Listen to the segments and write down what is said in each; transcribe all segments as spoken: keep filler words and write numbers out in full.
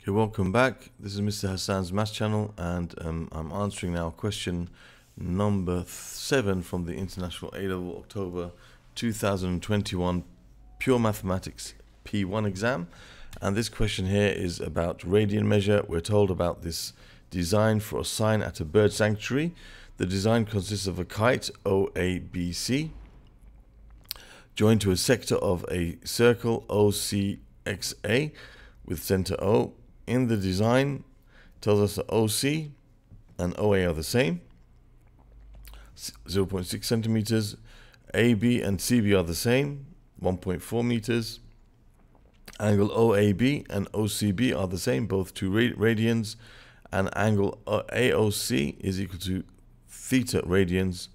Okay, welcome back. This is Mister Hassan's Maths Channel, and um, I'm answering now question number seven from the International A level October two thousand twenty-one Pure Mathematics P one exam. And this question here is about radian measure. We're told about this design for a sign at a bird sanctuary. The design consists of a kite O A B C joined to a sector of a circle O C X A with center O. In the design, tells us that O C and O A are the same, zero point six centimeters. A B and C B are the same, one point four meters. Angle O A B and O C B are the same, both two radians, and angle A O C is equal to theta radians,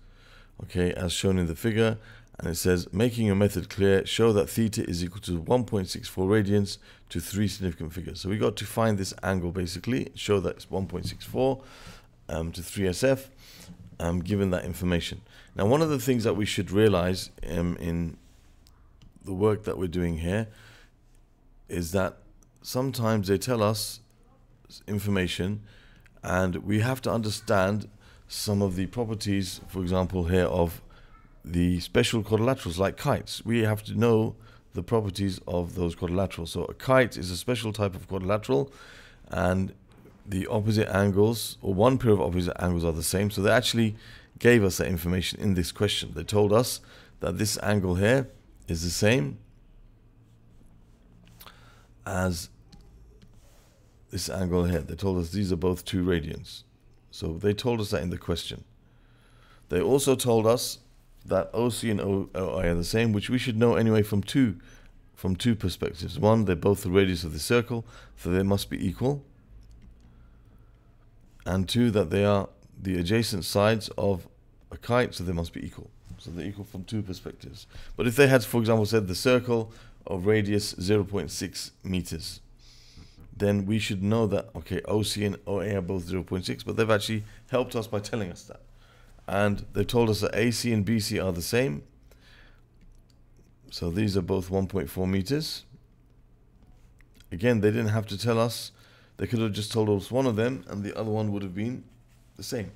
okay, as shown in the figure. And it says, making your method clear, show that theta is equal to one point six four radians to three significant figures. So we got to find this angle, basically show that it's one point six four um, to three S F, um, given that information. Now, one of the things that we should realize um, in the work that we're doing here is that sometimes they tell us information and we have to understand some of the properties, for example here, of the special quadrilaterals like kites. We have to know the properties of those quadrilaterals. So a kite is a special type of quadrilateral, and the opposite angles, or one pair of opposite angles, are the same. So they actually gave us that information in this question. They told us that this angle here is the same as this angle here. They told us these are both two radians. So they told us that in the question. They also told us that O C and O A are the same, which we should know anyway from two from two perspectives. One, they're both the radius of the circle, so they must be equal. And two, that they are the adjacent sides of a kite, so they must be equal. So they're equal from two perspectives. But if they had, for example, said the circle of radius zero point six meters, then we should know that, okay, O C and O A are both zero point six, but they've actually helped us by telling us that. And they've told us that A C and B C are the same, so these are both one point four meters. Again, they didn't have to tell us. They could have just told us one of them and the other one would have been the same.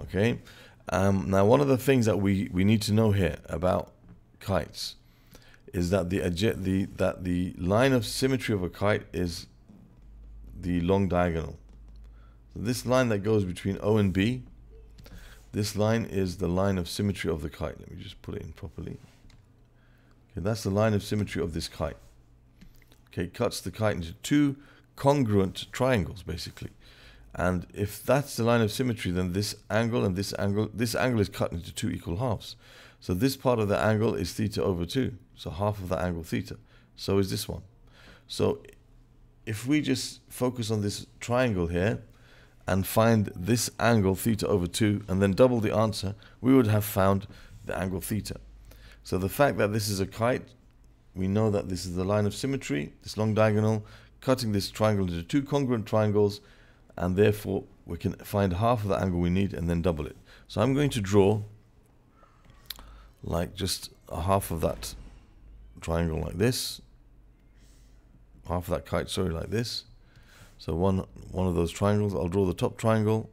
Okay, um, now one of the things that we, we need to know here about kites is that the, the, that the line of symmetry of a kite is the long diagonal. So this line that goes between O and B, this line is the line of symmetry of the kite. Let me just put it in properly. Okay, that's the line of symmetry of this kite. Okay, it cuts the kite into two congruent triangles, basically. And if that's the line of symmetry, then this angle and this angle, this angle is cut into two equal halves. So this part of the angle is theta over two. So half of the angle theta. So is this one. So if we just focus on this triangle here and find this angle theta over two and then double the answer, we would have found the angle theta. So the fact that this is a kite, we know that this is the line of symmetry, this long diagonal, cutting this triangle into two congruent triangles, and therefore we can find half of the angle we need and then double it. So I'm going to draw like just a half of that triangle like this, half of that kite, sorry, like this. So one, one of those triangles, I'll draw the top triangle,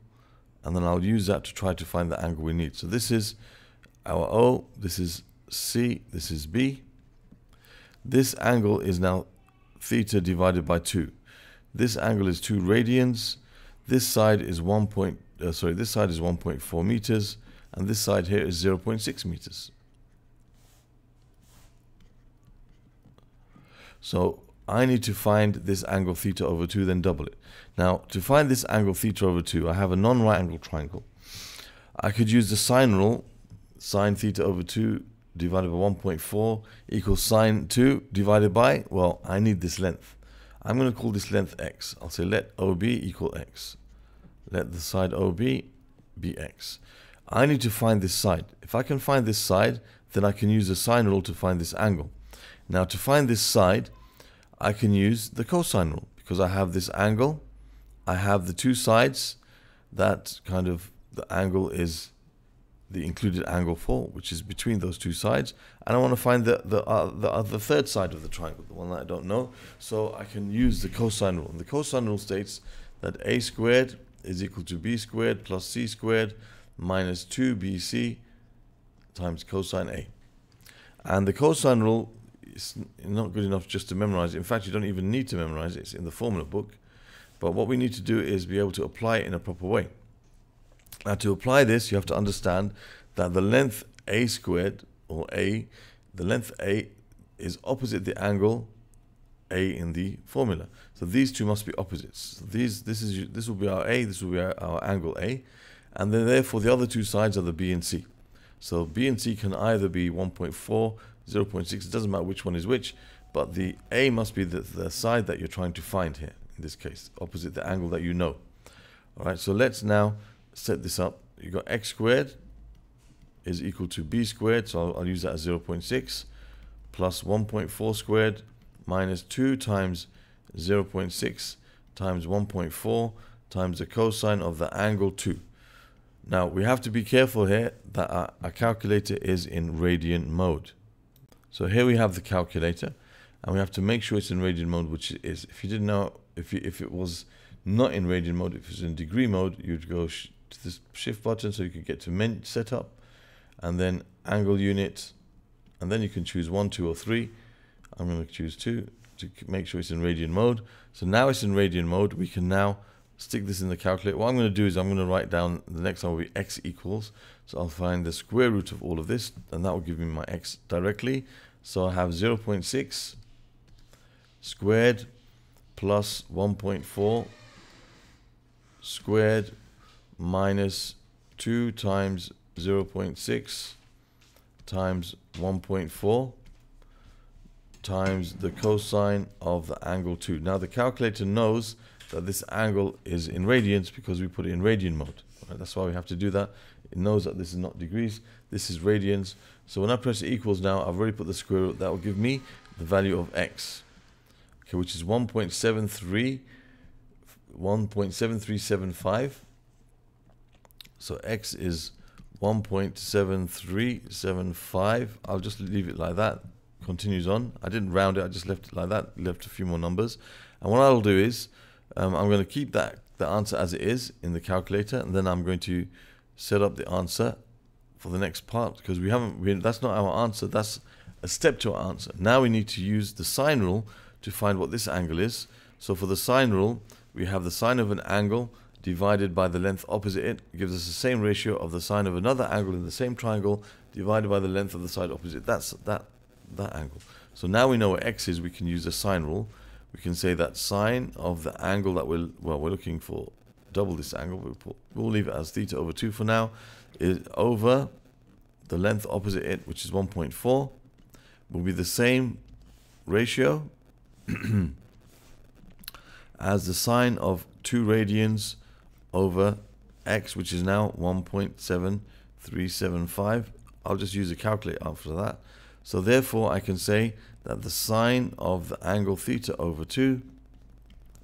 and then I'll use that to try to find the angle we need. So this is our O, this is C, this is B. This angle is now theta divided by two. This angle is two radians. This side is one point, uh, sorry, this side is one point four meters, and this side here is zero point six meters. So I need to find this angle theta over two, then double it. Now, to find this angle theta over two, I have a non-right angle triangle. I could use the sine rule, sine theta over two divided by one point four equals sine two divided by, well, I need this length. I'm going to call this length x. I'll say let O B equal x. Let the side O B be x. I need to find this side. If I can find this side, then I can use the sine rule to find this angle. Now, to find this side, I can use the cosine rule, because I have this angle, I have the two sides, that kind of, the angle is the included angle for, which is between those two sides, and I want to find the the uh, the, uh, the third side of the triangle, the one that I don't know. So I can use the cosine rule. And the cosine rule states that a squared is equal to b squared plus c squared minus two b c times cosine a. And the cosine rule is not good enough just to memorize. In fact, you don't even need to memorize it. It's in the formula book. But what we need to do is be able to apply it in a proper way. Now, to apply this, you have to understand that the length a squared, or a, the length a is opposite the angle a in the formula. So these two must be opposites. These, this is, this will be our a, this will be our, our angle a, and then therefore the other two sides are the b and c. So b and c can either be one point four, zero point six, it doesn't matter which one is which, but the a must be the, the side that you're trying to find here, in this case, opposite the angle that you know. All right, so let's now set this up. You've got x squared is equal to b squared, so I'll, I'll use that as zero point six, plus one point four squared minus two times zero point six times one point four times the cosine of the angle two. Now, we have to be careful here that our, our calculator is in radian mode. So here we have the calculator, and we have to make sure it's in radian mode, which it is. If you didn't know, if, you, if it was not in radian mode, if it was in degree mode, you'd go sh to this shift button so you could get to men setup, and then angle unit, and then you can choose one, two, or three. I'm going to choose two to make sure it's in radian mode. So now it's in radian mode. We can now stick this in the calculator. What I'm going to do is I'm going to write down, the next one will be x equals. So I'll find the square root of all of this, and that will give me my x directly. So I have zero point six squared plus one point four squared minus two times zero point six times one point four times the cosine of the angle two. Now the calculator knows that this angle is in radians because we put it in radian mode. Right? That's why we have to do that. It knows that this is not degrees, this is radians. So when I press equals now, I've already put the square root. That will give me the value of x, okay, which is one point seven three, one point seven three seven five. So x is one point seven three seven five. I'll just leave it like that. Continues on. I didn't round it, I just left it like that, left a few more numbers. And what I'll do is um, I'm going to keep that the answer as it is in the calculator, and then I'm going to set up the answer for the next part, because we haven't we, that's not our answer, that's a step to our answer. Now we need to use the sine rule to find what this angle is. So for the sine rule, we have the sine of an angle divided by the length opposite it. It gives us the same ratio of the sine of another angle in the same triangle divided by the length of the side opposite. That's that that angle. So now we know what x is, we can use the sine rule. We can say that sine of the angle that we're, well, we're looking for, double this angle, we'll, put, we'll leave it as theta over two for now, is over the length opposite it, which is one point four, will be the same ratio as the sine of two radians over x, which is now one point seven three seven five. I'll just use a calculator after that. So therefore, I can say that the sine of the angle theta over two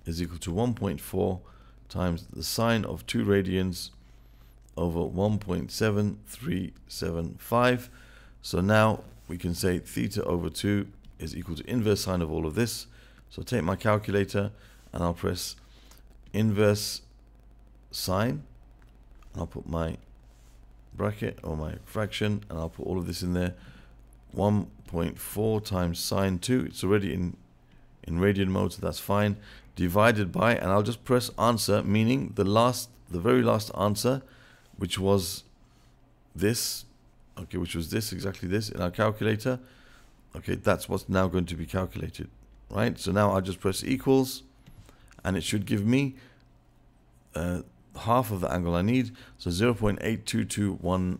is equal to one point four times the sine of two radians over one point seven three seven five. So now we can say theta over two is equal to inverse sine of all of this. So take my calculator and I'll press inverse sine. I'll put my bracket or my fraction and I'll put all of this in there. one point four times sine two, it's already in in radian mode, so that's fine, divided by, and I'll just press answer, meaning the last the very last answer, which was this, okay, which was this, exactly this in our calculator. Okay, that's what's now going to be calculated, right? So now I just press equals and it should give me uh, half of the angle I need, so zero point eight two two one,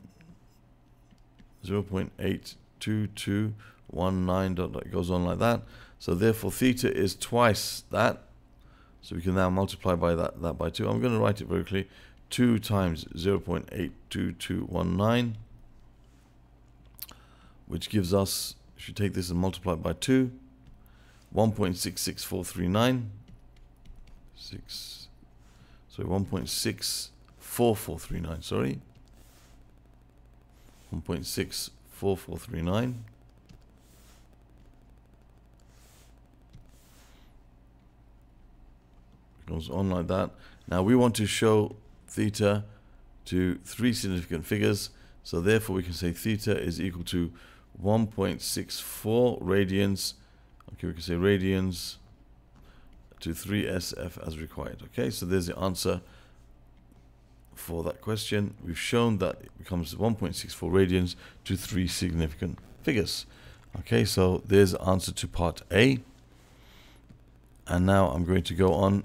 zero point eight two two one two two one nine, dot, dot, it goes on like that. So therefore theta is twice that, so we can now multiply by that that by two. I'm going to write it very clearly, two times zero point eight two two one nine, which gives us, if you take this and multiply it by two, one point six six four three nine, six, sorry, one point six four four three nine, sorry, one point six four four three nine. It goes on like that. Now we want to show theta to three significant figures, so therefore we can say theta is equal to one point six four radians. Okay, we can say radians to three S F as required. Okay, so there's the answer for that question. We've shown that it becomes one point six four radians to three significant figures. Okay, so there's the answer to part A. And now I'm going to go on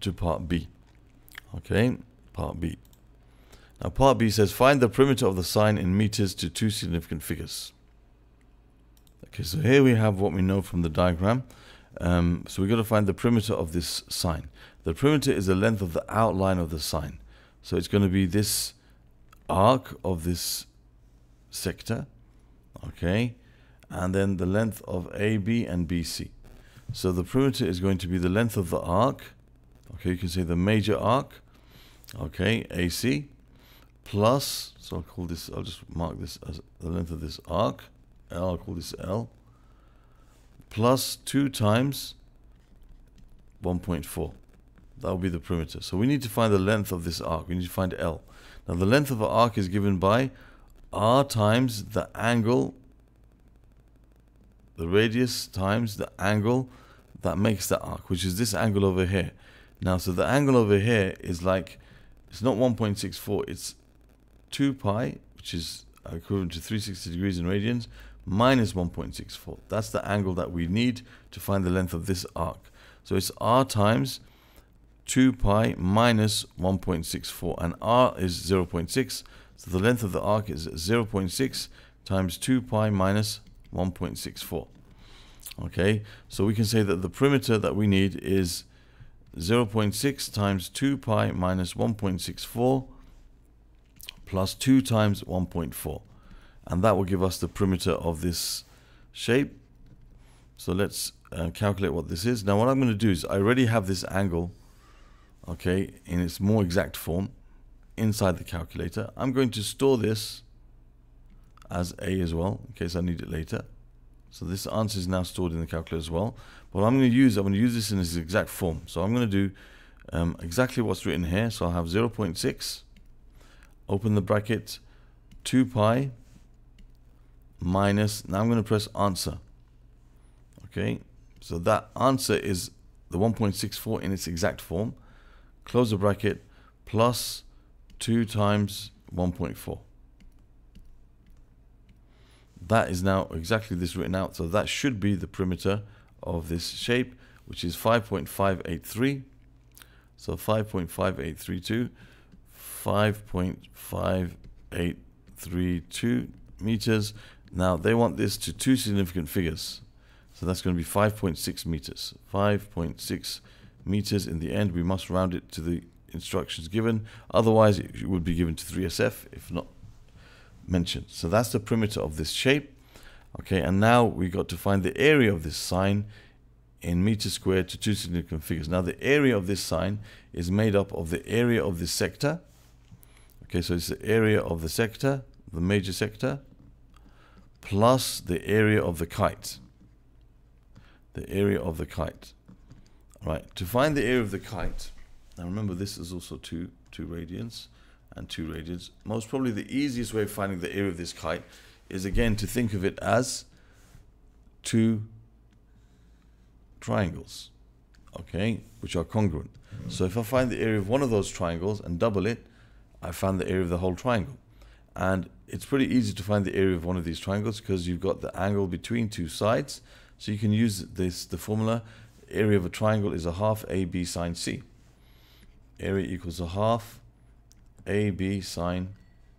to part B. Okay, part B. Now part B says find the perimeter of the sine in meters to two significant figures. Okay, so here we have what we know from the diagram. Um, so we've got to find the perimeter of this sine. The perimeter is the length of the outline of the sine. So it's going to be this arc of this sector, okay, and then the length of A B and B C. So the perimeter is going to be the length of the arc, okay, you can say the major arc, okay, A C, plus, so I'll call this, I'll just mark this as the length of this arc, L, I'll call this L, plus two times one point four. That will be the perimeter. So we need to find the length of this arc. We need to find L. Now the length of an arc is given by R times the angle, the radius times the angle that makes the arc, which is this angle over here. Now, so the angle over here is like, it's not one point six four, it's two pi, which is equivalent to three hundred sixty degrees in radians, minus one point six four. That's the angle that we need to find the length of this arc. So it's R times two pi minus one point six four, and R is zero point six, so the length of the arc is zero point six times two pi minus one point six four. Okay, so we can say that the perimeter that we need is zero point six times two pi minus one point six four plus two times one point four, and that will give us the perimeter of this shape. So let's uh, calculate what this is. Now what I'm going to do is I already have this angle, okay, in its more exact form inside the calculator. I'm going to store this as A as well in case I need it later. So this answer is now stored in the calculator as well. But I'm going to use I'm going to use this in its exact form. So I'm going to do um, exactly what's written here. So I'll have zero point six, open the bracket, two pi minus. Now I'm going to press answer. Okay, so that answer is the one point six four in its exact form. Close the bracket, plus two times one point four. That is now exactly this written out. So that should be the perimeter of this shape, which is five point five eight three. So five point five eight three two, five point five eight three two meters. Now they want this to two significant figures. So that's going to be five point six meters, five point six meters. In the end, we must round it to the instructions given, otherwise it would be given to three S F if not mentioned. So that's the perimeter of this shape. Okay, and now we got to find the area of this sine in meters squared to two significant figures. Now the area of this sine is made up of the area of this sector. Okay, so it's the area of the sector, the major sector, plus the area of the kite. The area of the kite. Right, to find the area of the kite, now remember this is also two, two radians and two radians. Most probably the easiest way of finding the area of this kite is again to think of it as two triangles, okay, which are congruent. So if I find the area of one of those triangles and double it, I found the area of the whole triangle. And it's pretty easy to find the area of one of these triangles because you've got the angle between two sides. So you can use this, the formula, area of a triangle is a half A B sine C. Area equals a half A B sine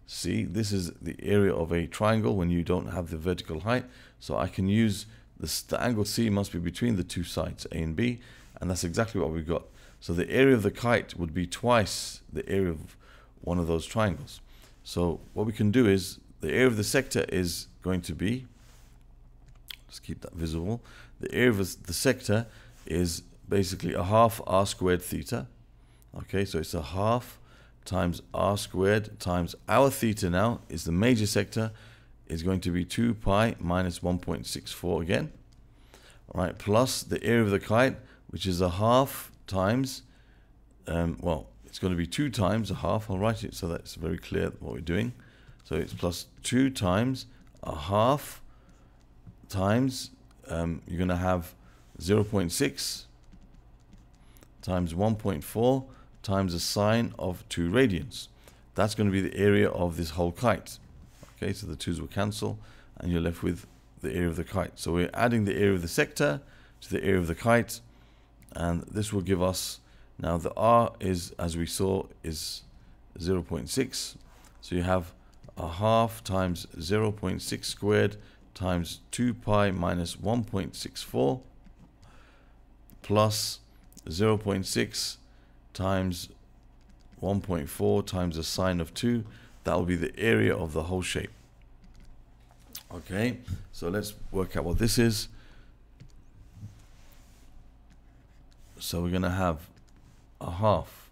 C. This is the area of a triangle when you don't have the vertical height. So I can use this, the angle C must be between the two sides, A and B, and that's exactly what we've got. So the area of the kite would be twice the area of one of those triangles. So what we can do is the area of the sector is going to be, let's keep that visible, the area of the sector is basically a half R squared theta. Okay, so it's a half times r squared times our theta now is the major sector, is going to be two pi minus one point six four again. All right, plus the area of the kite, which is a half times, um, well, it's going to be two times a half. I'll write it so that's very clear what we're doing. So it's plus two times a half times, um, you're going to have zero point six times one point four times a sine of two radians. That's going to be the area of this whole kite. Okay, so the twos will cancel and you're left with the area of the kite. So we're adding the area of the sector to the area of the kite, and this will give us, now the r is, as we saw, is zero point six. So you have a half times zero point six squared times two pi minus one point six four plus zero point six times one point four times the sine of two. That will be the area of the whole shape. Okay, so let's work out what this is. So we're going to have a half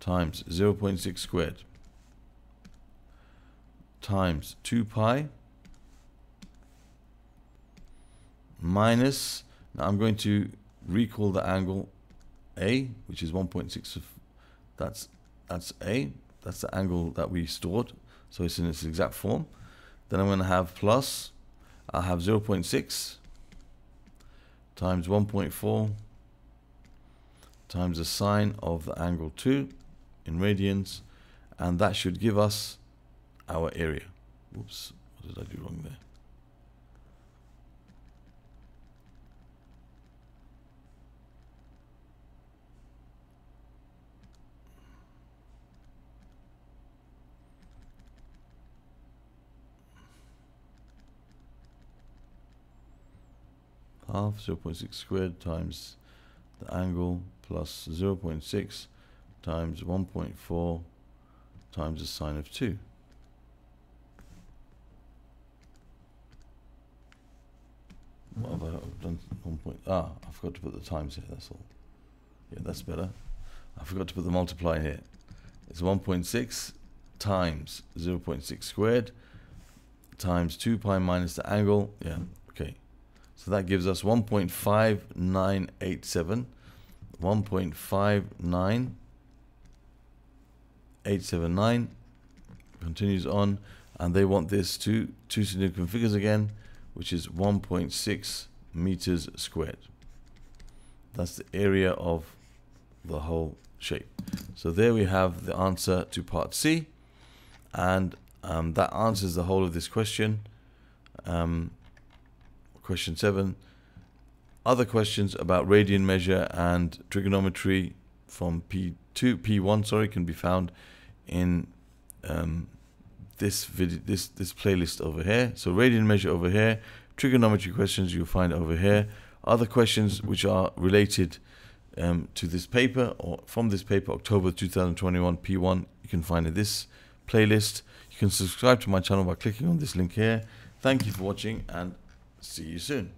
times zero point six squared times two pi minus, now I'm going to recall the angle A, which is one point six, that's that's A, that's the angle that we stored, so it's in its exact form. Then I'm going to have plus, I'll have zero point six times one point four times the sine of the angle two in radians, and that should give us our area. Whoops, what did I do wrong there? Half zero point six squared times the angle plus zero point six times one point four times the sine of two. What have I done? One point, ah, I forgot to put the times here, that's all. Yeah, that's better. I forgot to put the multiply here. It's one point six times zero point six squared times two pi minus the angle. Yeah, okay. So that gives us one point five nine eight seven. one point five nine eight seven nine continues on, and they want this to two significant figures again, which is one point six meters squared. That's the area of the whole shape. So there we have the answer to part C, and um, that answers the whole of this question. Um, Question seven. Other questions about radian measure and trigonometry from P two P one, sorry, can be found in um, this video, this this playlist over here. So radian measure over here, trigonometry questions you'll find over here. Other questions which are related um, to this paper or from this paper, October two thousand twenty-one P one, you can find in this playlist. You can subscribe to my channel by clicking on this link here. Thank you for watching, and see you soon.